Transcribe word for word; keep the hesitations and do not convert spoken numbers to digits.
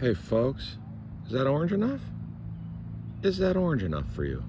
Hey folks, is that orange enough? Is that orange enough for you?